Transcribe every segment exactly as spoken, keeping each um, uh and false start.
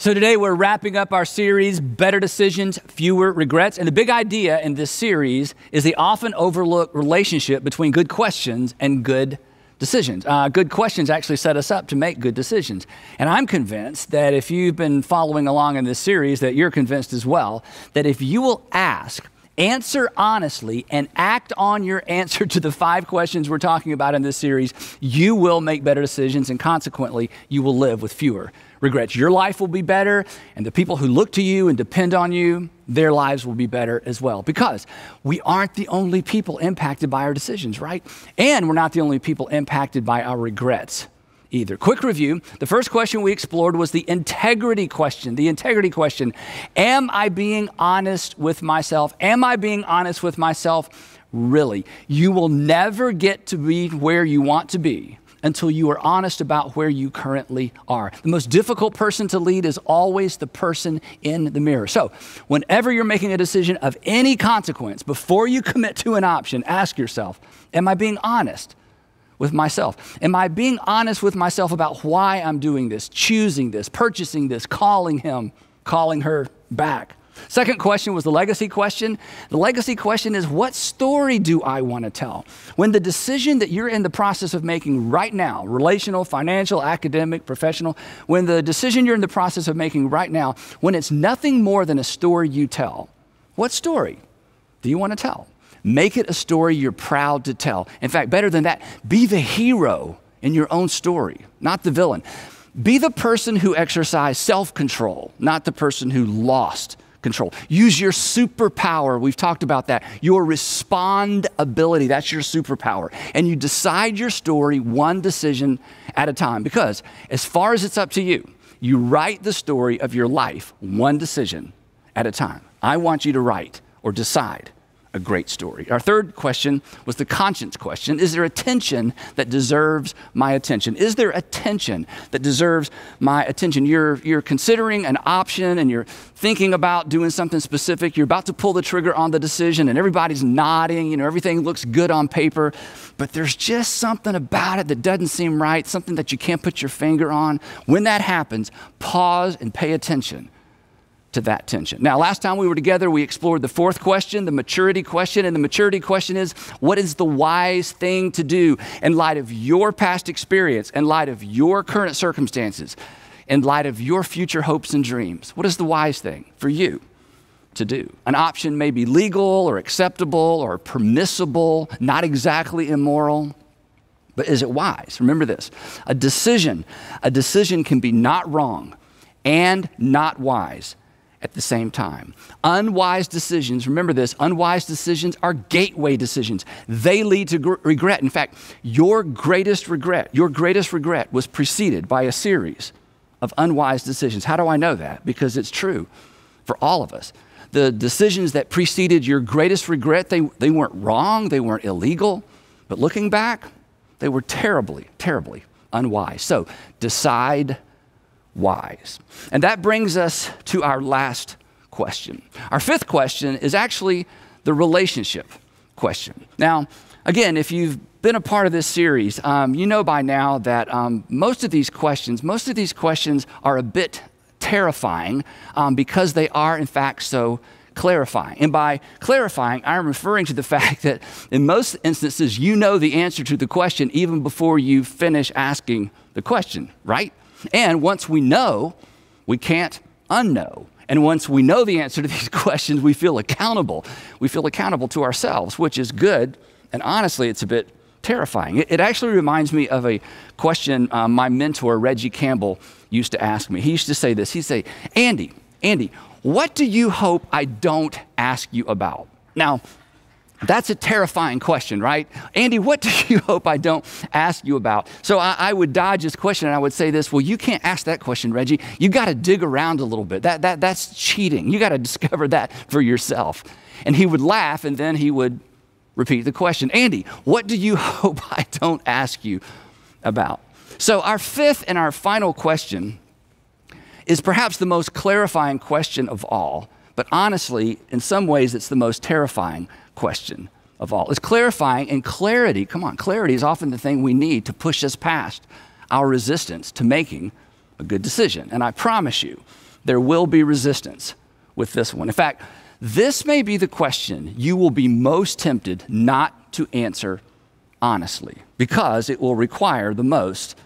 So today we're wrapping up our series, Better Decisions, Fewer Regrets. And the big idea in this series is the often overlooked relationship between good questions and good decisions. Uh, good questions actually set us up to make good decisions. And I'm convinced that if you've been following along in this series, that you're convinced as well, that if you will ask, answer honestly, and act on your answer to the five questions we're talking about in this series, you will make better decisions, and consequently, you will live with fewer regrets. Your life will be better, and the people who look to you and depend on you, their lives will be better as well, because we aren't the only people impacted by our decisions, right? And we're not the only people impacted by our regrets either. Quick review. The first question we explored was the integrity question. The integrity question. Am I being honest with myself? Am I being honest with myself? Really, you will never get to be where you want to be until you are honest about where you currently are. The most difficult person to lead is always the person in the mirror. So whenever you're making a decision of any consequence, before you commit to an option, ask yourself, am I being honest with myself? Am I being honest with myself about why I'm doing this, choosing this, purchasing this, calling him, calling her back? Second question was the legacy question. The legacy question is, what story do I want to tell? When the decision that you're in the process of making right now, relational, financial, academic, professional, when the decision you're in the process of making right now, when it's nothing more than a story you tell, what story do you want to tell? Make it a story you're proud to tell. In fact, better than that, be the hero in your own story, not the villain. Be the person who exercised self-control, not the person who lost control. Use your superpower. We've talked about that. Your respondability, that's your superpower. And you decide your story one decision at a time, because as far as it's up to you, you write the story of your life one decision at a time. I want you to write or decide a great story. Our third question was the conscience question. Is there a tension that deserves my attention? Is there a tension that deserves my attention? You're, you're considering an option and you're thinking about doing something specific. You're about to pull the trigger on the decision and everybody's nodding. You know, everything looks good on paper, but there's just something about it that doesn't seem right, something that you can't put your finger on. When that happens, pause and pay attention to that tension. Now, last time we were together, we explored the fourth question, the maturity question. And the maturity question is, what is the wise thing to do in light of your past experience, in light of your current circumstances, in light of your future hopes and dreams? What is the wise thing for you to do? An option may be legal or acceptable or permissible, not exactly immoral, but is it wise? Remember this, a decision, a decision can be not wrong and not wise at the same time. Unwise decisions, remember this, unwise decisions are gateway decisions. They lead to gr- regret. In fact, your greatest regret, your greatest regret was preceded by a series of unwise decisions. How do I know that? Because it's true for all of us. The decisions that preceded your greatest regret, they, they weren't wrong, they weren't illegal, but looking back, they were terribly, terribly unwise. So decide wise. And that brings us to our last question. Our fifth question is actually the relationship question. Now, again, if you've been a part of this series, um, you know by now that um, most of these questions, most of these questions are a bit terrifying um, because they are, in fact, so clarifying. And by clarifying, I'm referring to the fact that in most instances, you know the answer to the question even before you finish asking the question, right? And once we know, we can't unknow. And once we know the answer to these questions, we feel accountable. We feel accountable to ourselves, which is good. And honestly, it's a bit terrifying. It, it actually reminds me of a question uh, my mentor, Reggie Campbell, used to ask me. He used to say this. He'd say, Andy, Andy, what do you hope I don't ask you about? Now, that's a terrifying question, right? Andy, what do you hope I don't ask you about? So I, I would dodge this question and I would say this, well, you can't ask that question, Reggie. You got to dig around a little bit. That, that, that's cheating. You got to discover that for yourself. And he would laugh and then he would repeat the question. Andy, what do you hope I don't ask you about? So our fifth and our final question is perhaps the most clarifying question of all, but honestly, in some ways, it's the most terrifying question of all. It's clarifying, and clarity, come on, clarity is often the thing we need to push us past our resistance to making a good decision. And I promise you, there will be resistance with this one. In fact, this may be the question you will be most tempted not to answer honestly, because it will require the most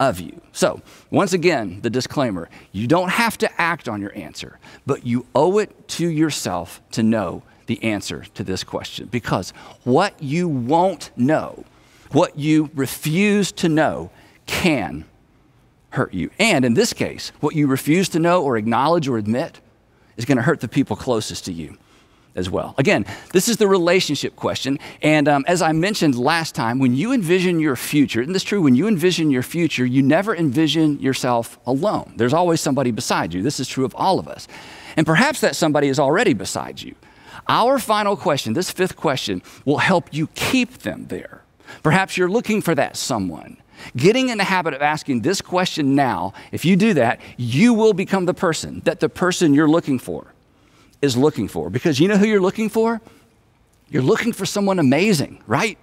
of you. So once again, the disclaimer, you don't have to act on your answer, but you owe it to yourself to know the answer to this question, because what you won't know, what you refuse to know, can hurt you. And in this case, what you refuse to know or acknowledge or admit is going to hurt the people closest to you as well. Again, this is the relationship question. And um, as I mentioned last time, when you envision your future, and this is true, when you envision your future, you never envision yourself alone. There's always somebody beside you. This is true of all of us. And perhaps that somebody is already beside you. Our final question, this fifth question, will help you keep them there. Perhaps you're looking for that someone. Getting in the habit of asking this question now, if you do that, you will become the person that the person you're looking for is looking for. Because you know who you're looking for? You're looking for someone amazing, right?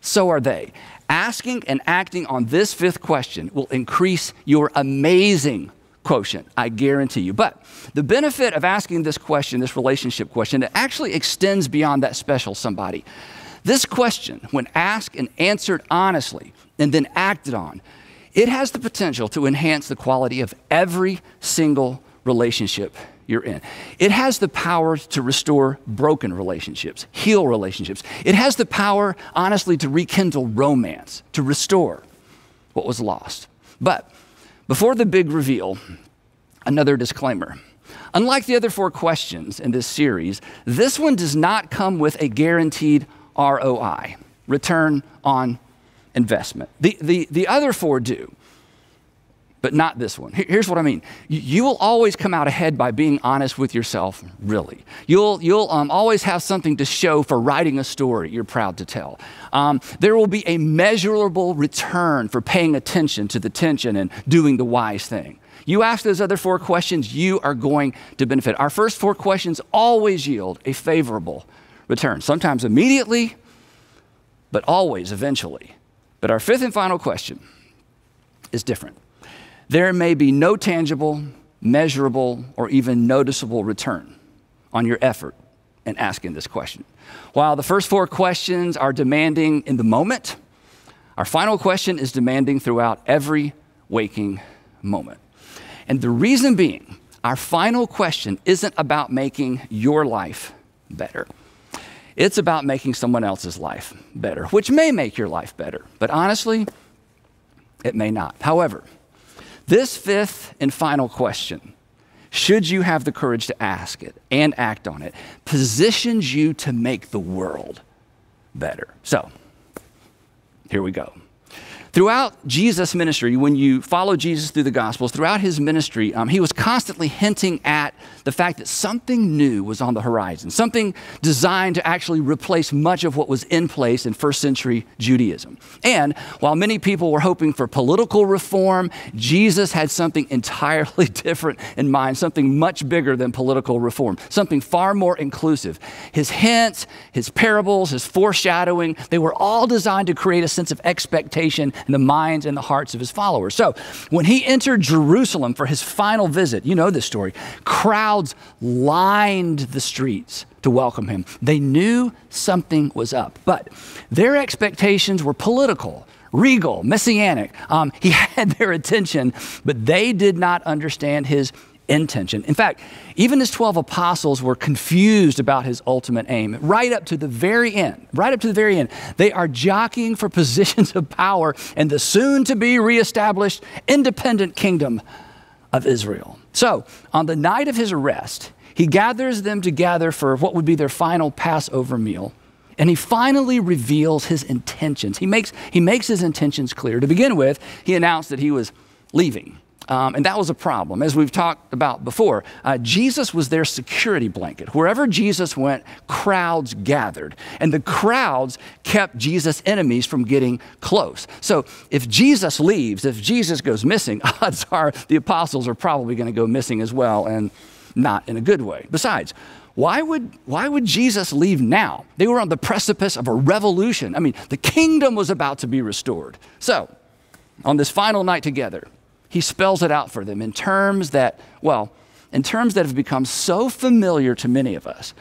So are they. Asking and acting on this fifth question will increase your amazing quotient, I guarantee you. But the benefit of asking this question, this relationship question, it actually extends beyond that special somebody. This question, when asked and answered honestly and then acted on, it has the potential to enhance the quality of every single relationship you're in. It has the power to restore broken relationships, heal relationships. It has the power, honestly, to rekindle romance, to restore what was lost. But before the big reveal, another disclaimer. Unlike the other four questions in this series, this one does not come with a guaranteed R O I, return on investment. The, the, the other four do, but not this one. Here's what I mean. You, you will always come out ahead by being honest with yourself, really. You'll, you'll um, always have something to show for writing a story you're proud to tell. Um, there will be a measurable return for paying attention to the tension and doing the wise thing. You ask those other four questions, you are going to benefit. Our first four questions always yield a favorable return, sometimes immediately, but always eventually. But our fifth and final question is different. There may be no tangible, measurable, or even noticeable return on your effort in asking this question. While the first four questions are demanding in the moment, our final question is demanding throughout every waking moment. And the reason being, our final question isn't about making your life better. It's about making someone else's life better, which may make your life better, but honestly, it may not. However, this fifth and final question, should you have the courage to ask it and act on it, positions you to make the world better. So, here we go. Throughout Jesus' ministry, when you follow Jesus through the Gospels, throughout his ministry, um, he was constantly hinting at the fact that something new was on the horizon, something designed to actually replace much of what was in place in first century Judaism. And while many people were hoping for political reform, Jesus had something entirely different in mind, something much bigger than political reform, something far more inclusive. His hints, his parables, his foreshadowing, they were all designed to create a sense of expectation in the minds and the hearts of his followers. So when he entered Jerusalem for his final visit, you know this story, crowds lined the streets to welcome him. They knew something was up, but their expectations were political, regal, messianic. Um, he had their attention, but they did not understand his intention. In fact, even his twelve apostles were confused about his ultimate aim. Right up to the very end, right up to the very end, they are jockeying for positions of power in the soon-to-be reestablished independent kingdom of Israel. So, on the night of his arrest, he gathers them together for what would be their final Passover meal, and he finally reveals his intentions. He makes, he makes his intentions clear. To begin with, he announced that he was leaving. Um, and that was a problem. As we've talked about before, uh, Jesus was their security blanket. Wherever Jesus went, crowds gathered, and the crowds kept Jesus' enemies from getting close. So if Jesus leaves, if Jesus goes missing, odds are the apostles are probably going to go missing as well, and not in a good way. Besides, why would, why would Jesus leave now? They were on the precipice of a revolution. I mean, the kingdom was about to be restored. So on this final night together, he spells it out for them in terms that, well, in terms that have become so familiar to many of us,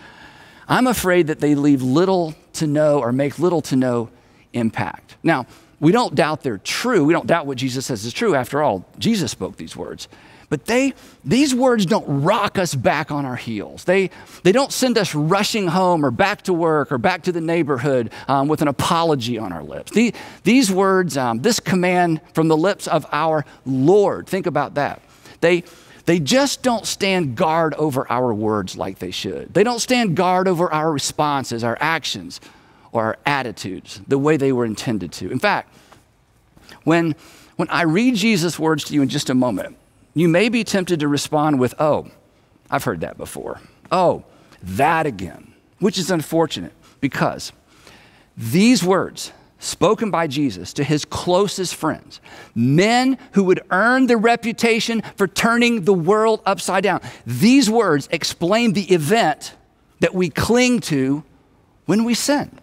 I'm afraid that they leave little to no or make little to no impact. Now, we don't doubt they're true. We don't doubt what Jesus says is true. After all, Jesus spoke these words. But they, these words don't rock us back on our heels. They, they don't send us rushing home or back to work or back to the neighborhood um, with an apology on our lips. The, these words, um, this command from the lips of our Lord, think about that. They, they just don't stand guard over our words like they should. They don't stand guard over our responses, our actions, or our attitudes the way they were intended to. In fact, when, when I read Jesus' words to you in just a moment, you may be tempted to respond with, oh, I've heard that before. Oh, that again, which is unfortunate because these words spoken by Jesus to his closest friends, men who would earn the reputation for turning the world upside down, these words explain the event that we cling to when we sin,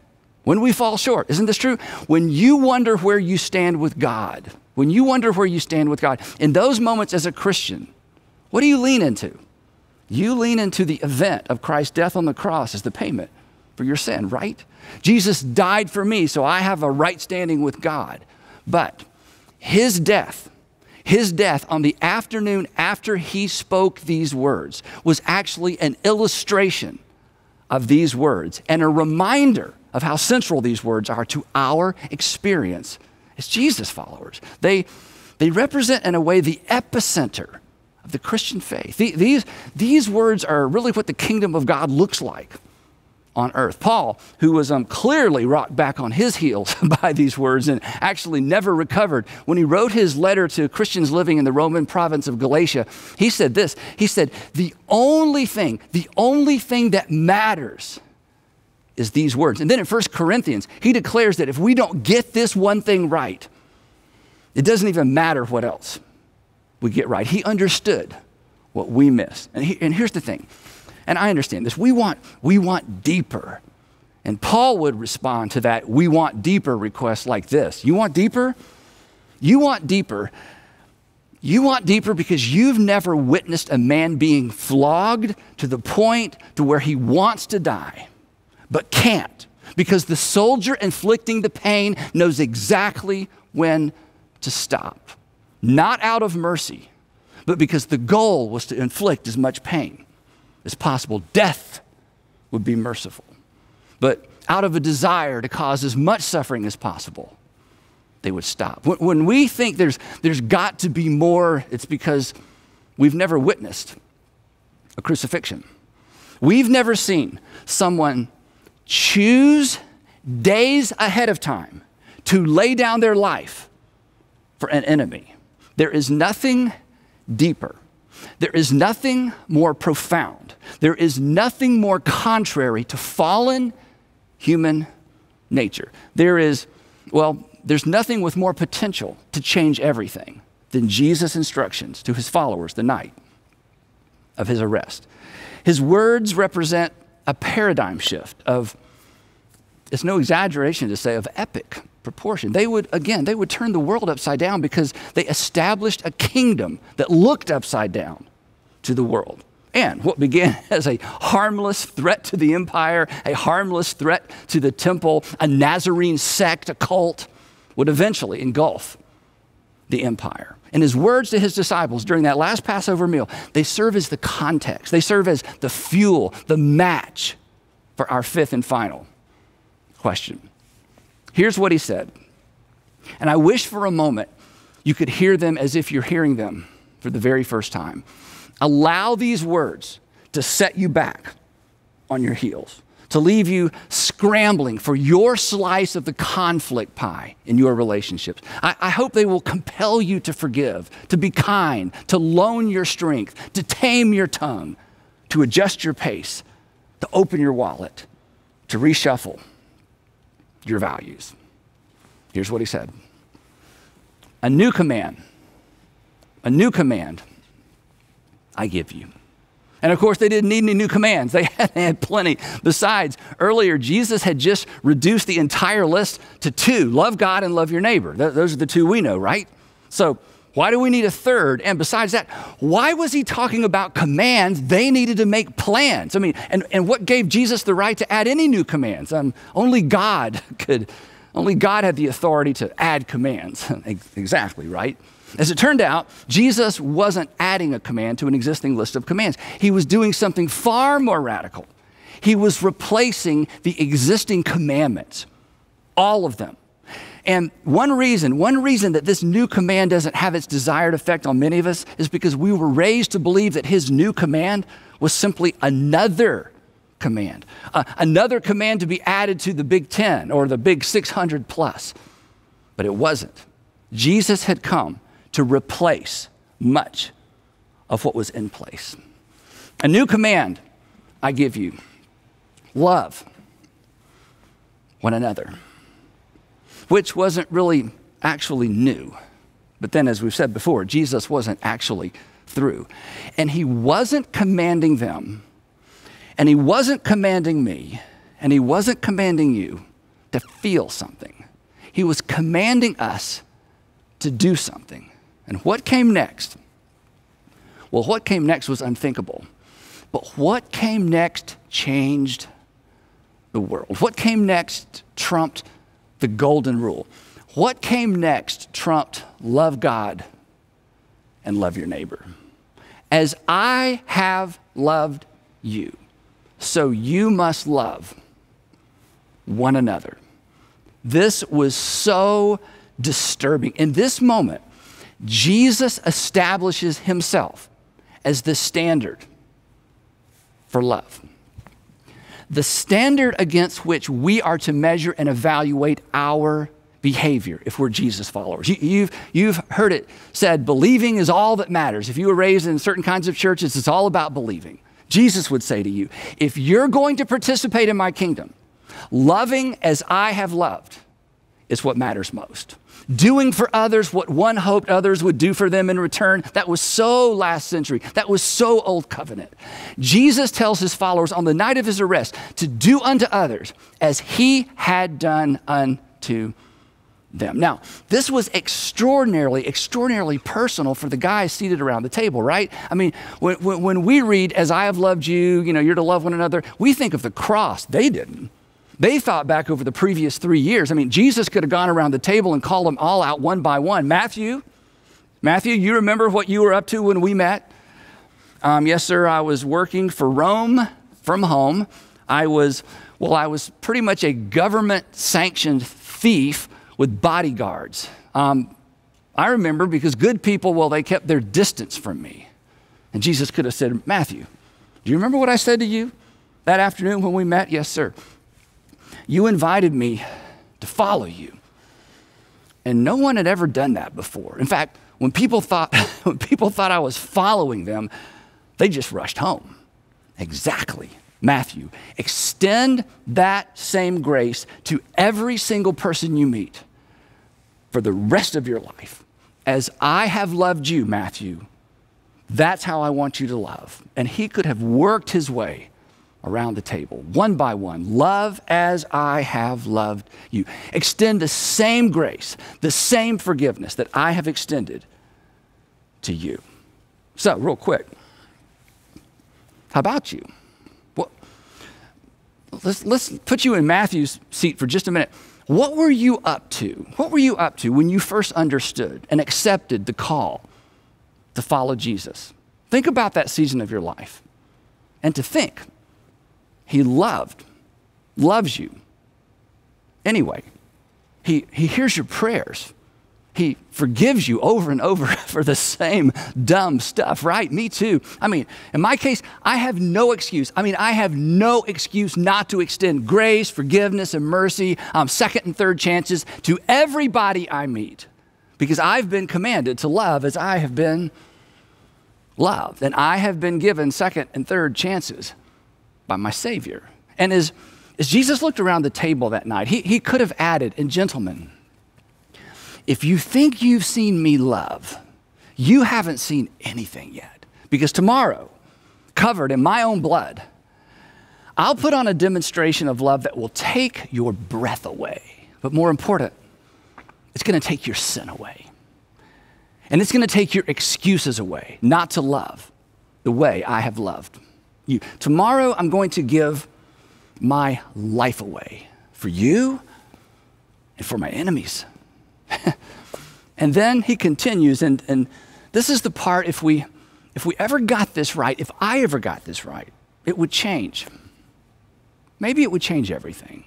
when we fall short. Isn't this true? When you wonder where you stand with God, When you wonder where you stand with God, in those moments as a Christian, what do you lean into? You lean into the event of Christ's death on the cross as the payment for your sin, right? Jesus died for me, so I have a right standing with God. But his death, his death on the afternoon after he spoke these words was actually an illustration of these words and a reminder of how central these words are to our experience as Jesus followers. They, they represent, in a way, the epicenter of the Christian faith. The, these, these words are really what the kingdom of God looks like on earth. Paul, who was um, clearly rocked back on his heels by these words and actually never recovered, when he wrote his letter to Christians living in the Roman province of Galatia, he said this. He said, the only thing, the only thing that matters is these words. And then in First Corinthians, he declares that if we don't get this one thing right, it doesn't even matter what else we get right. He understood what we missed. And, he, and here's the thing, and I understand this, we want, we want deeper. And Paul would respond to that, we want deeper request like this. You want deeper? You want deeper. You want deeper because you've never witnessed a man being flogged to the point to where he wants to die, but can't, because the soldier inflicting the pain knows exactly when to stop. Not out of mercy, but because the goal was to inflict as much pain as possible. Death would be merciful, but out of a desire to cause as much suffering as possible, they would stop. When we think there's, there's got to be more, it's because we've never witnessed a crucifixion. We've never seen someone choose days ahead of time to lay down their life for an enemy. There is nothing deeper. There is nothing more profound. There is nothing more contrary to fallen human nature. There is, well, there's nothing with more potential to change everything than Jesus' instructions to his followers the night of his arrest. His words represent a paradigm shift of, it's no exaggeration to say, of epic proportion. They would, again, they would turn the world upside down because they established a kingdom that looked upside down to the world. And what began as a harmless threat to the empire, a harmless threat to the temple, a Nazarene sect, a cult, would eventually engulf the empire. And his words to his disciples during that last Passover meal, they serve as the context. They serve as the fuel, the match for our fifth and final question. Here's what he said. And I wish for a moment you could hear them as if you're hearing them for the very first time. Allow these words to set you back on your heels, to leave you scrambling for your slice of the conflict pie in your relationships. I, I hope they will compel you to forgive, to be kind, to loan your strength, to tame your tongue, to adjust your pace, to open your wallet, to reshuffle your values. Here's what he said. A new command, a new command I give you. And of course, they didn't need any new commands. They had, they had plenty. Besides, earlier, Jesus had just reduced the entire list to two, love God and love your neighbor. Th- those are the two we know, right? So Why do we need a third? And besides that, why was he talking about commands? They needed to make plans. I mean, and, and what gave Jesus the right to add any new commands? Um, only God could, only God had the authority to add commands. Exactly, right? As it turned out, Jesus wasn't adding a command to an existing list of commands. He was doing something far more radical. He was replacing the existing commandments, all of them. And one reason, one reason that this new command doesn't have its desired effect on many of us is because we were raised to believe that his new command was simply another command, uh, another command to be added to the big ten or the big six hundred plus, but it wasn't. Jesus had come to replace much of what was in place. A new command I give you, love one another, which wasn't really actually new. But then, as we've said before, Jesus wasn't actually through. And he wasn't commanding them, and he wasn't commanding me, and he wasn't commanding you to feel something. He was commanding us to do something. And what came next? Well, what came next was unthinkable. But what came next changed the world. What came next trumped the golden rule. What came next trumped love God and love your neighbor. As I have loved you, so you must love one another. This was so disturbing. In this moment, Jesus establishes himself as the standard for love. The standard against which we are to measure and evaluate our behavior if we're Jesus followers. You, you've, you've heard it said, believing is all that matters. If you were raised in certain kinds of churches, it's all about believing. Jesus would say to you, if you're going to participate in my kingdom, loving as I have loved is what matters most. Doing for others what one hoped others would do for them in return. That was so last century. That was so old covenant. Jesus tells his followers on the night of his arrest to do unto others as he had done unto them. Now, this was extraordinarily, extraordinarily personal for the guys seated around the table, right? I mean, when, when we read, as I have loved you, you know, you're to love one another, we think of the cross. They didn't. They thought back over the previous three years. I mean, Jesus could have gone around the table and called them all out one by one. Matthew, Matthew, you remember what you were up to when we met? Um, yes, sir, I was working for Rome from home. I was, well, I was pretty much a government-sanctioned thief with bodyguards. Um, I remember because good people, well, they kept their distance from me. And Jesus could have said, Matthew, do you remember what I said to you that afternoon when we met? Yes, sir. You invited me to follow you. And no one had ever done that before. In fact, when people thought, when people thought I was following them, they just rushed home. Exactly. Matthew, extend that same grace to every single person you meet for the rest of your life. As I have loved you, Matthew, that's how I want you to love. And he could have worked his way around the table, one by one, love as I have loved you. Extend the same grace, the same forgiveness that I have extended to you. So, real quick, how about you? Well, let's, let's put you in Matthew's seat for just a minute. What were you up to? What were you up to when you first understood and accepted the call to follow Jesus? Think about that season of your life and to think, he loved, loves you. Anyway, he, he hears your prayers. He forgives you over and over for the same dumb stuff, right? Me too. I mean, in my case, I have no excuse. I mean, I have no excuse not to extend grace, forgiveness, and mercy, um, second and third chances to everybody I meet because I've been commanded to love as I have been loved. And I have been given second and third chances by my Savior. And as, as Jesus looked around the table that night, he, he could have added, and gentlemen, if you think you've seen me love, you haven't seen anything yet. Because tomorrow, covered in my own blood, I'll put on a demonstration of love that will take your breath away. But more important, it's going to take your sin away. And it's going to take your excuses away not to love the way I have loved you. Tomorrow, I'm going to give my life away for you and for my enemies. And then he continues, and, and this is the part, if we, if we ever got this right, if I ever got this right, it would change. Maybe it would change everything.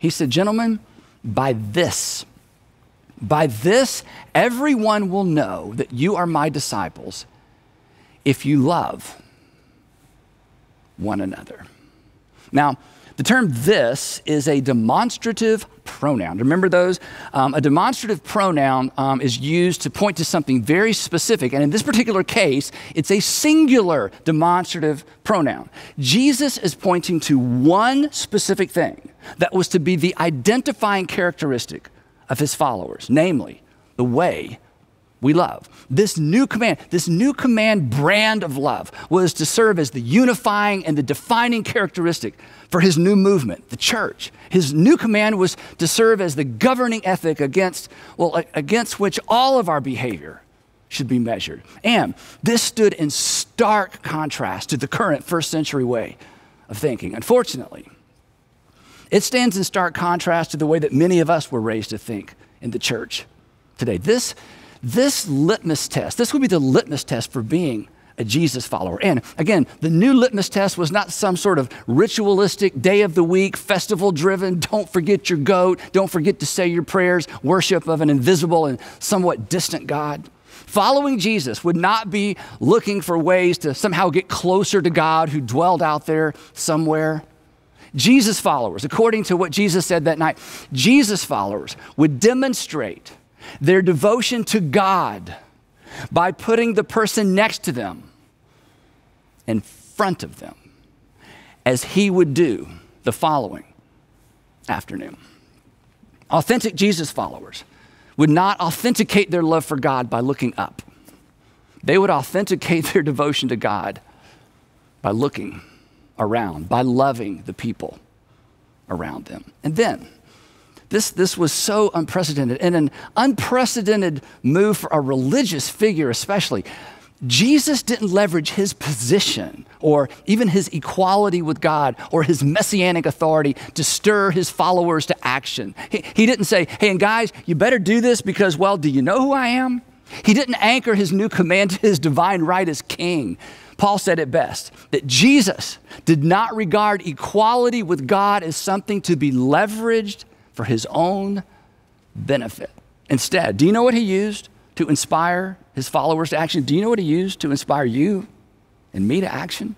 He said, gentlemen, by this, by this, everyone will know that you are my disciples if you love one another. Now, the term this is a demonstrative pronoun. Remember those? Um, a demonstrative pronoun um, is used to point to something very specific. And in this particular case, it's a singular demonstrative pronoun. Jesus is pointing to one specific thing that was to be the identifying characteristic of his followers, namely the way we love. This new command, this new command brand of love was to serve as the unifying and the defining characteristic for his new movement, the church. His new command was to serve as the governing ethic against, well, against which all of our behavior should be measured. And this stood in stark contrast to the current first century way of thinking. Unfortunately, it stands in stark contrast to the way that many of us were raised to think in the church today. This This litmus test, this would be the litmus test for being a Jesus follower. And again, the new litmus test was not some sort of ritualistic day of the week, festival driven, don't forget your goat, don't forget to say your prayers, worship of an invisible and somewhat distant God. Following Jesus would not be looking for ways to somehow get closer to God who dwelled out there somewhere. Jesus followers, according to what Jesus said that night, Jesus followers would demonstrate their devotion to God by putting the person next to them in front of them, as he would do the following afternoon. Authentic Jesus followers would not authenticate their love for God by looking up. They would authenticate their devotion to God by looking around, by loving the people around them. And then, This, this was so unprecedented, and an unprecedented move for a religious figure especially. Jesus didn't leverage his position or even his equality with God or his messianic authority to stir his followers to action. He, he didn't say, hey, and guys, you better do this because, well, do you know who I am? He didn't anchor his new command to his divine right as king. Paul said it best, that Jesus did not regard equality with God as something to be leveraged for his own benefit. Instead, do you know what he used to inspire his followers to action? Do you know what he used to inspire you and me to action?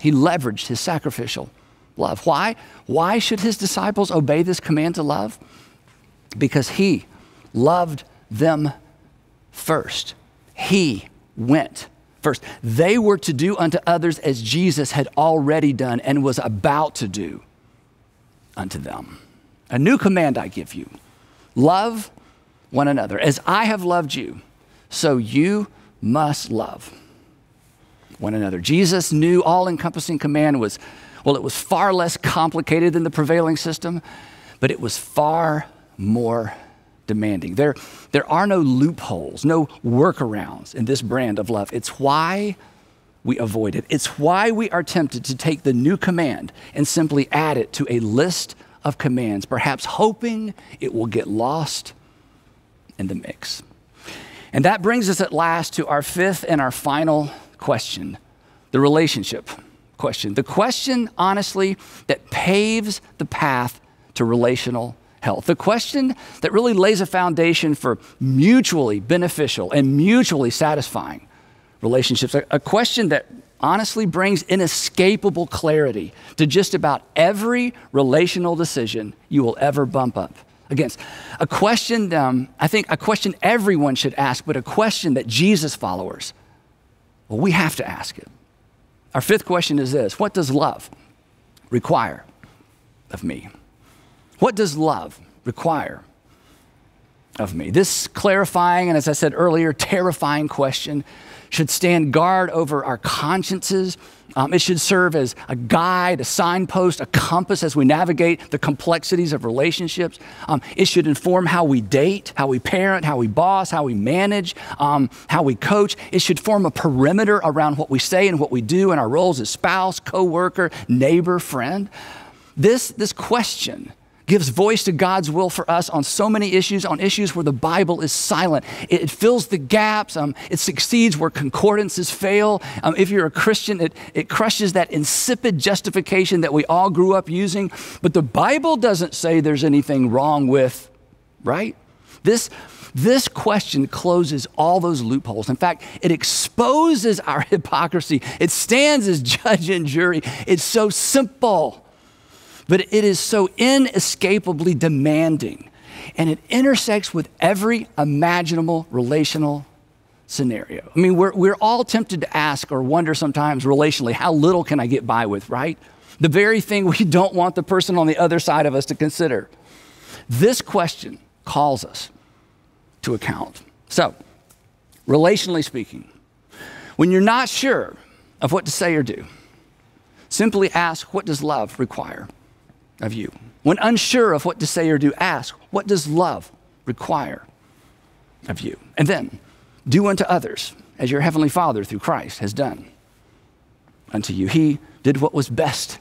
He leveraged his sacrificial love. Why? Why should his disciples obey this command to love? Because he loved them first. He went first. They were to do unto others as Jesus had already done and was about to do unto them. A new command I give you, love one another. As I have loved you, so you must love one another. Jesus' new all-encompassing command was, well, it was far less complicated than the prevailing system, but it was far more demanding. There, there are no loopholes, no workarounds in this brand of love. It's why we avoid it. It's why we are tempted to take the new command and simply add it to a list of commands, perhaps hoping it will get lost in the mix. And that brings us at last to our fifth and our final question, the relationship question. The question, honestly, that paves the path to relational health. The question that really lays a foundation for mutually beneficial and mutually satisfying relationships. A question that honestly brings inescapable clarity to just about every relational decision you will ever bump up against. A question, um, I think a question everyone should ask, but a question that Jesus followers, well, we have to ask it. Our fifth question is this: what does love require of me? What does love require of me? This clarifying and, as I said earlier, terrifying question should stand guard over our consciences. Um, it should serve as a guide, a signpost, a compass as we navigate the complexities of relationships. Um, it should inform how we date, how we parent, how we boss, how we manage, um, how we coach. It should form a perimeter around what we say and what we do and our roles as spouse, coworker, neighbor, friend. This, this question gives voice to God's will for us on so many issues, on issues where the Bible is silent. It, it fills the gaps. Um, it succeeds where concordances fail. Um, if you're a Christian, it, it crushes that insipid justification that we all grew up using. But the Bible doesn't say there's anything wrong with, right? This, this question closes all those loopholes. In fact, it exposes our hypocrisy. It stands as judge and jury. It's so simple, but it is so inescapably demanding, and it intersects with every imaginable relational scenario. I mean, we're, we're all tempted to ask or wonder sometimes relationally, how little can I get by with, right? The very thing we don't want the person on the other side of us to consider. This question calls us to account. So, relationally speaking, when you're not sure of what to say or do, simply ask, what does love require of you? When unsure of what to say or do, ask, what does love require of you? And then do unto others as your heavenly Father through Christ has done unto you. He did what was best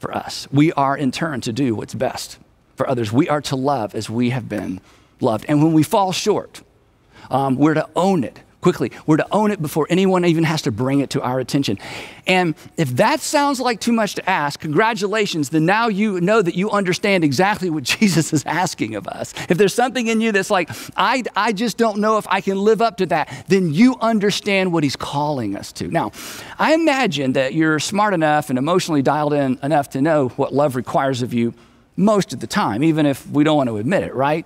for us. We are in turn to do what's best for others. We are to love as we have been loved. And when we fall short, um, we're to own it quickly. We're to own it before anyone even has to bring it to our attention. And if that sounds like too much to ask, congratulations, then now you know that you understand exactly what Jesus is asking of us. If there's something in you that's like, I, I just don't know if I can live up to that, then you understand what he's calling us to. Now, I imagine that you're smart enough and emotionally dialed in enough to know what love requires of you most of the time, even if we don't want to admit it, right?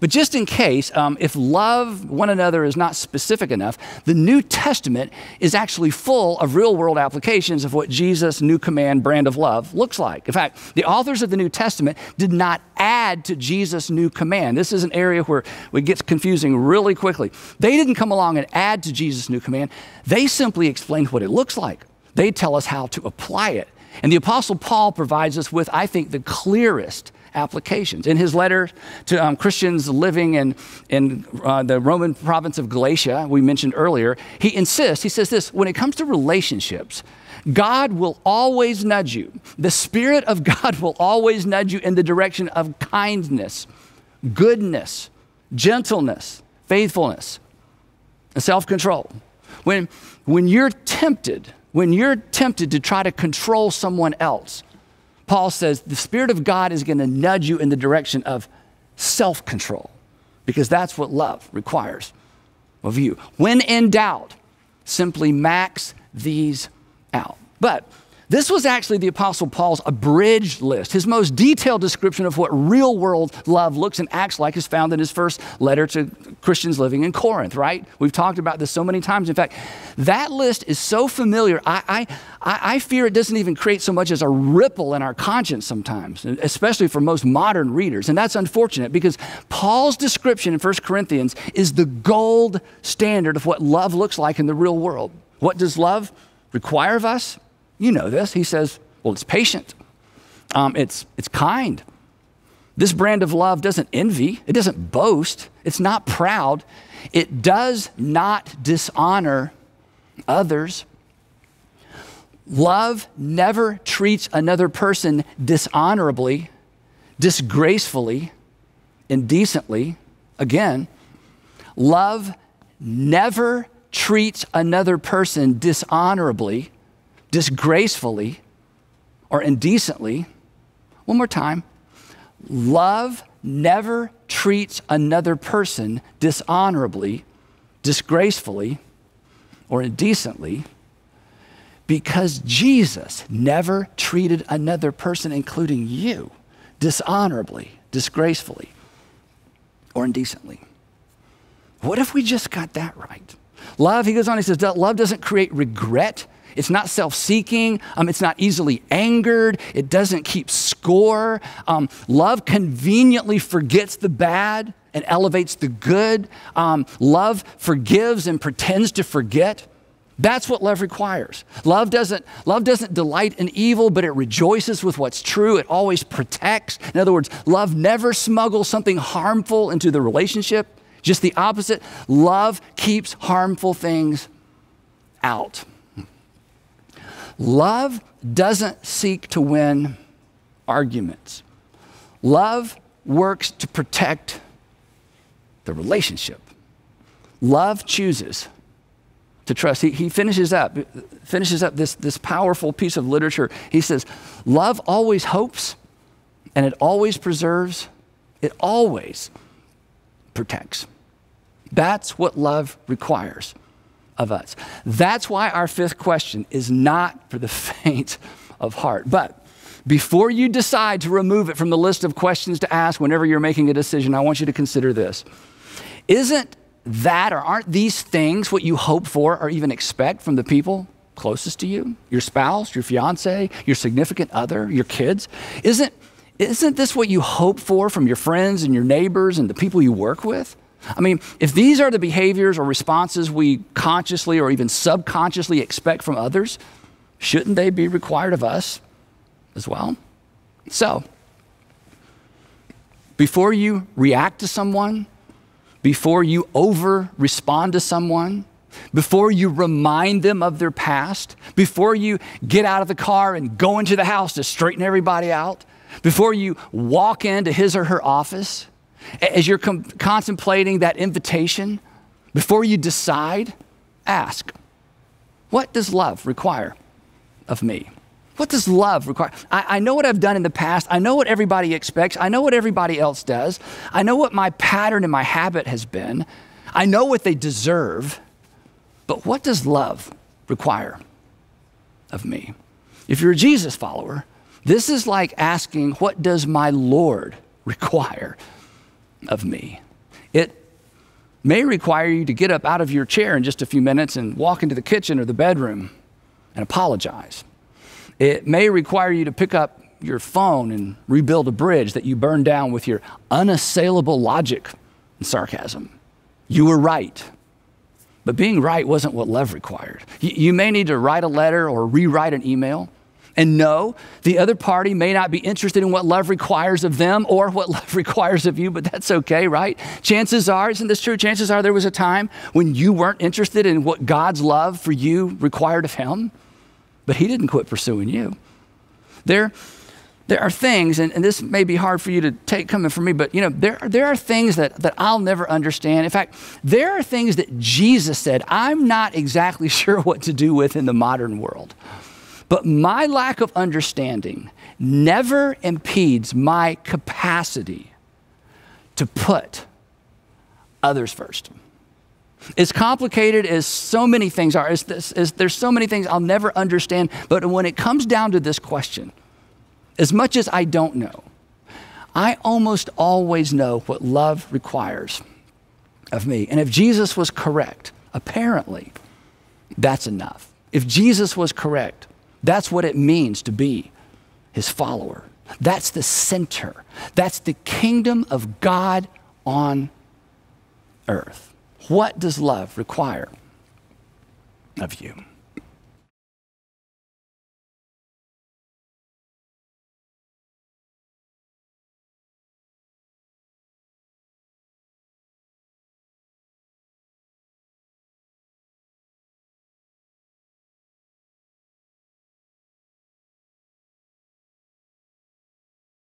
But just in case, um, if love one another is not specific enough, the New Testament is actually full of real-world applications of what Jesus' new command brand of love looks like. In fact, the authors of the New Testament did not add to Jesus' new command. This is an area where it gets confusing really quickly. They didn't come along and add to Jesus' new command. They simply explained what it looks like. They tell us how to apply it. And the Apostle Paul provides us with, I think, the clearest applications. In his letter to um, Christians living in, in uh, the Roman province of Galatia, we mentioned earlier, he insists, he says this, when it comes to relationships, God will always nudge you. The Spirit of God will always nudge you in the direction of kindness, goodness, gentleness, faithfulness, and self-control. When, when you're tempted, when you're tempted to try to control someone else, Paul says the Spirit of God is going to nudge you in the direction of self-control, because that's what love requires of you. When in doubt, simply max these out. But this was actually the Apostle Paul's abridged list. His most detailed description of what real-world love looks and acts like is found in his first letter to Christians living in Corinth, right? We've talked about this so many times. In fact, that list is so familiar, I, I, I fear it doesn't even create so much as a ripple in our conscience sometimes, especially for most modern readers. And that's unfortunate, because Paul's description in First Corinthians is the gold standard of what love looks like in the real world. What does love require of us? You know this. He says, well, it's patient. Um, it's, it's kind. This brand of love doesn't envy. It doesn't boast. It's not proud. It does not dishonor others. Love never treats another person dishonorably, disgracefully, indecently. Again, love never treats another person dishonorably, disgracefully, or indecently. One more time. Love never treats another person dishonorably, disgracefully, or indecently, because Jesus never treated another person, including you, dishonorably, disgracefully, or indecently. What if we just got that right? Love, he goes on, he says, love doesn't create regret. It's not self-seeking. Um, it's not easily angered. It doesn't keep score. Um, love conveniently forgets the bad and elevates the good. Um, love forgives and pretends to forget. That's what love requires. Love doesn't, love doesn't delight in evil, but it rejoices with what's true. It always protects. In other words, love never smuggles something harmful into the relationship. Just the opposite. Love keeps harmful things out. Love doesn't seek to win arguments. Love works to protect the relationship. Love chooses to trust. He, he finishes up, finishes up this, this powerful piece of literature. He says, love always hopes and it always preserves. It always protects. That's what love requires of us. That's why our fifth question is not for the faint of heart. But before you decide to remove it from the list of questions to ask whenever you're making a decision, I want you to consider this. Isn't that or aren't these things what you hope for or even expect from the people closest to you? Your spouse, your fiance, your significant other, your kids? Isn't, isn't this what you hope for from your friends and your neighbors and the people you work with? I mean, if these are the behaviors or responses we consciously or even subconsciously expect from others, shouldn't they be required of us as well? So, before you react to someone, before you over-respond to someone, before you remind them of their past, before you get out of the car and go into the house to straighten everybody out, before you walk into his or her office, as you're contemplating that invitation, before you decide, ask, what does love require of me? What does love require? I, I know what I've done in the past. I know what everybody expects. I know what everybody else does. I know what my pattern and my habit has been. I know what they deserve. But what does love require of me? If you're a Jesus follower, this is like asking, what does my Lord require of me? It may require you to get up out of your chair in just a few minutes and walk into the kitchen or the bedroom and apologize. It may require you to pick up your phone and rebuild a bridge that you burned down with your unassailable logic and sarcasm. You were right, but being right wasn't what love required. You, you may need to write a letter or rewrite an email. And no, the other party may not be interested in what love requires of them or what love requires of you, but that's okay, right? Chances are, isn't this true? Chances are there was a time when you weren't interested in what God's love for you required of him. But he didn't quit pursuing you. There, there are things, and, and this may be hard for you to take coming from me, but you know, there, there are things that, that I'll never understand. In fact, there are things that Jesus said, I'm not exactly sure what to do with in the modern world. But my lack of understanding never impedes my capacity to put others first. As complicated as so many things are, as this, as there's so many things I'll never understand, but when it comes down to this question, as much as I don't know, I almost always know what love requires of me. And if Jesus was correct, apparently, that's enough. If Jesus was correct, that's what it means to be his follower. That's the center. That's the kingdom of God on earth. What does love require of you?